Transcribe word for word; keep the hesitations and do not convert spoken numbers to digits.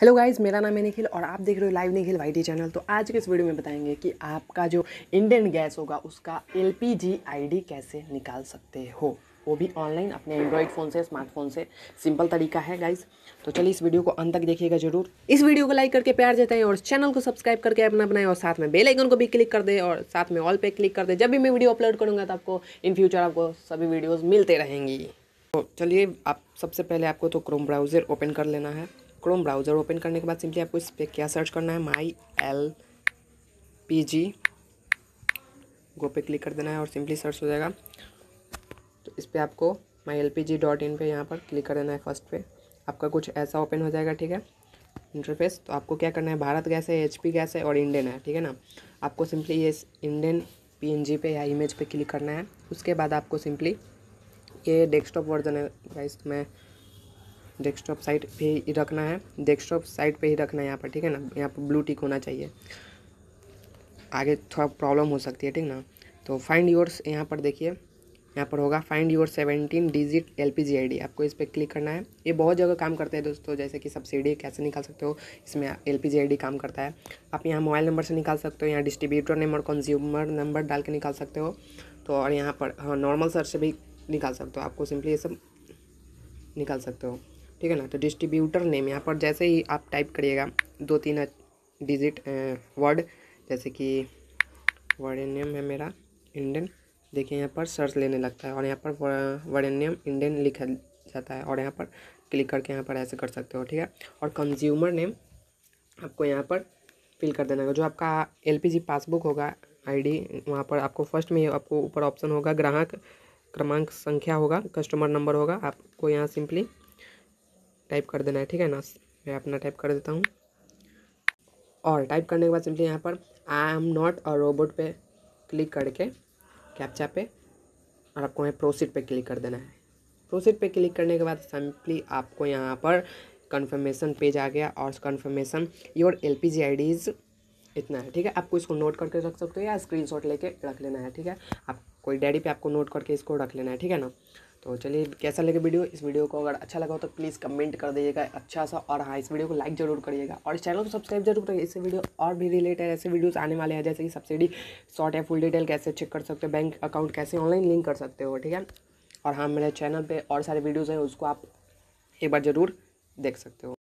Hello guys, मेरा नाम है निखिल और आप देख रहे हो लाइव निखिल वाईटी चैनल। तो आज के इस वीडियो में बताएंगे कि आपका जो इंडेन गैस होगा उसका एलपीजी आईडी कैसे निकाल सकते हो, वो भी ऑनलाइन अपने एंड्रॉइड फ़ोन से, स्मार्टफोन से। सिंपल तरीका है गाइस, तो चलिए इस वीडियो को अंत तक देखिएगा जरूर। इस वीडियो को लाइक करके प्यार देते हैं और चैनल को सब्सक्राइब करके अपना बनाएं और साथ में बेल आइकन को भी क्लिक कर दे और साथ में ऑल पे क्लिक कर दे। जब भी मैं वीडियो अपलोड करूँगा तो आपको इन फ्यूचर आपको सभी वीडियोज़ मिलते रहेंगी। तो चलिए, आप सबसे पहले आपको तो क्रोम ब्राउज़र ओपन कर लेना है। क्रोम ब्राउज़र ओपन करने के बाद सिंपली आपको इस पर क्या सर्च करना है, माई एलपीजी गो पे क्लिक कर देना है और सिंपली सर्च हो जाएगा। तो इस पर आपको माई एलपीजी डॉट इन पर यहाँ पर क्लिक कर देना है। फर्स्ट पे आपका कुछ ऐसा ओपन हो जाएगा, ठीक है, इंटरफेस। तो आपको क्या करना है, भारत गैस है, एचपी गैस है और इंडेन है, ठीक है ना। आपको सिंपली ये इंडेन पीएनजी पे या इमेज पे क्लिक करना है। उसके बाद आपको सिंपली ये डेस्कटॉप वर्जन है गाइस, मैं डेस्कटॉप साइट पे ही रखना है, डेस्कटॉप साइट पे ही रखना है यहाँ पर, ठीक है ना। यहाँ पर ब्लू टिक होना चाहिए, आगे थोड़ा प्रॉब्लम हो सकती है, ठीक ना। तो फाइंड योर्स, यहाँ पर देखिए, यहाँ पर होगा find your seventeen digit LPG ID. आपको इस पर क्लिक करना है। ये बहुत जगह काम करते हैं दोस्तों, जैसे कि सब्सिडी कैसे निकाल सकते हो, इसमें एलपीजी आईडी काम करता है। आप यहाँ मोबाइल नंबर से निकाल सकते हो, यहाँ डिस्ट्रीब्यूटर नंबर, कंज्यूमर नंबर डाल के निकाल सकते हो। तो और यहाँ पर हाँ, नॉर्मल सर्च से भी निकाल सकते हो। आपको सिंपली ये सब निकाल सकते हो, ठीक है ना। तो डिस्ट्रीब्यूटर नेम, यहाँ पर जैसे ही आप टाइप करिएगा दो तीन डिजिट वर्ड, जैसे कि वर्ड नेम है मेरा इंडेन, देखिए यहाँ पर सर्च लेने लगता है और यहाँ पर वर्ड नेम इंडेन लिखा जाता है और यहाँ पर क्लिक करके यहाँ पर ऐसे कर सकते हो, ठीक है। और कंज्यूमर नेम आपको यहाँ पर फिल कर देना होगा। जो आपका एलपीजी पासबुक होगा आईडी, वहाँ पर आपको फर्स्ट में आपको ऊपर ऑप्शन होगा, ग्राहक क्रमांक संख्या होगा, कस्टमर नंबर होगा। आपको यहाँ सिंपली टाइप कर देना है, ठीक है ना। मैं अपना टाइप कर देता हूँ और टाइप करने के बाद सिंपली यहाँ पर I am not a robot पे क्लिक करके कैप्चा पे और आपको यहाँ प्रोसीड पे क्लिक कर देना है। प्रोसीड पे क्लिक करने के बाद सिंपली आपको यहाँ पर कन्फर्मेशन पेज आ गया और कन्फर्मेशन योर एलपीजी आईडीज़ इतना है, ठीक है। आपको इसको नोट करके रख सकते हो या स्क्रीनशॉट लेके रख लेना है, ठीक है। आप कोई डायरी पे आपको नोट करके इसको रख लेना है, ठीक है ना। तो चलिए, कैसा लगे वीडियो, इस वीडियो को अगर अच्छा लगा हो तो प्लीज़ कमेंट कर दीजिएगा अच्छा सा। और हाँ, इस वीडियो को लाइक जरूर करिएगा और चैनल को सब्सक्राइब जरूर करिए। इससे वीडियो और भी रिलेटेड ऐसे वीडियोस आने वाले हैं, जैसे कि सब्सिडी शॉर्ट या फुल डिटेल कैसे चेक कर सकते हो, बैंक अकाउंट कैसे ऑनलाइन लिंक कर सकते हो, ठीक है। और हाँ, मेरे चैनल पर और सारे वीडियोज़ हैं, उसको आप एक बार ज़रूर देख सकते हो।